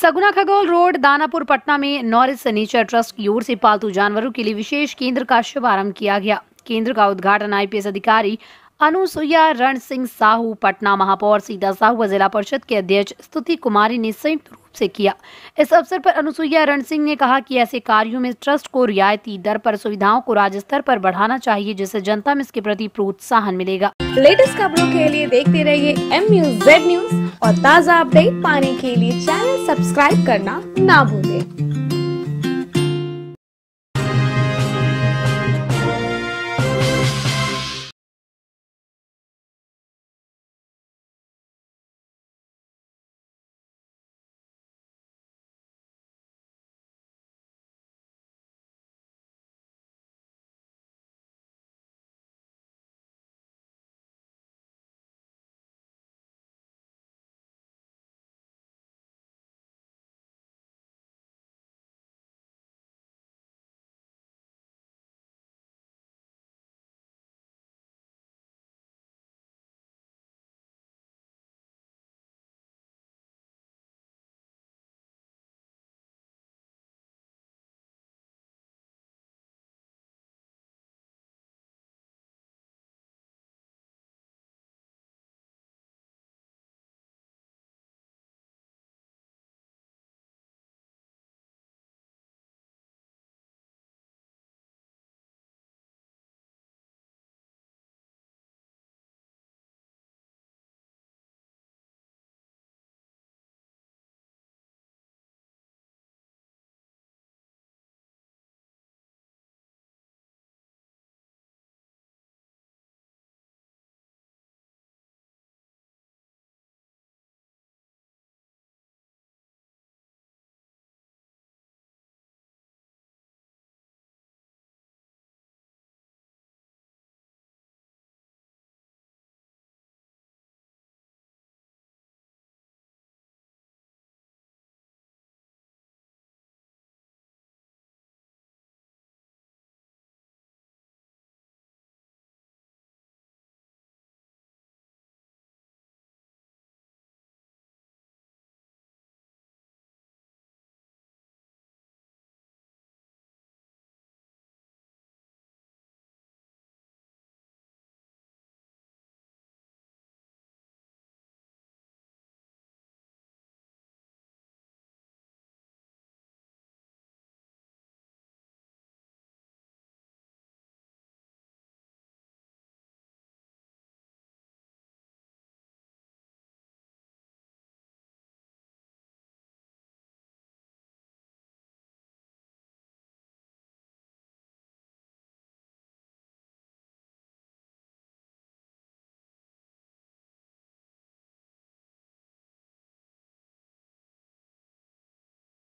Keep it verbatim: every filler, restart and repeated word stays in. सगुना Khagaul road Danapur Patna में नौरिस nature trust की ओर से पालतू जानवरों के लिए विशेष केंद्र का शुभारंभ किया गया। केंद्र का उद्घाटन आईपीएस अधिकारी अनुसुइया रण सिंह साहू, पटना महापौर सीता साहू, जिला परिषद के अध्यक्ष स्तुति कुमारी ने संयुक्त रूप से किया। इस अवसर पर अनुसुइया रण सिंह ने कहा कि ऐसे कार्यों में ट्रस्ट को रियायती दर पर सुविधाओं को राज्य स्तर पर बढ़ाना चाहिए, जिससे जनता में इसके प्रति प्रोत्साहन मिलेगा। लेटेस्ट खबरों के लिए देखते रहिए एमयूजेड न्यूज और ताज़ा अपडेट पाने के लिए चैनल सब्सक्राइब करना ना भूलें।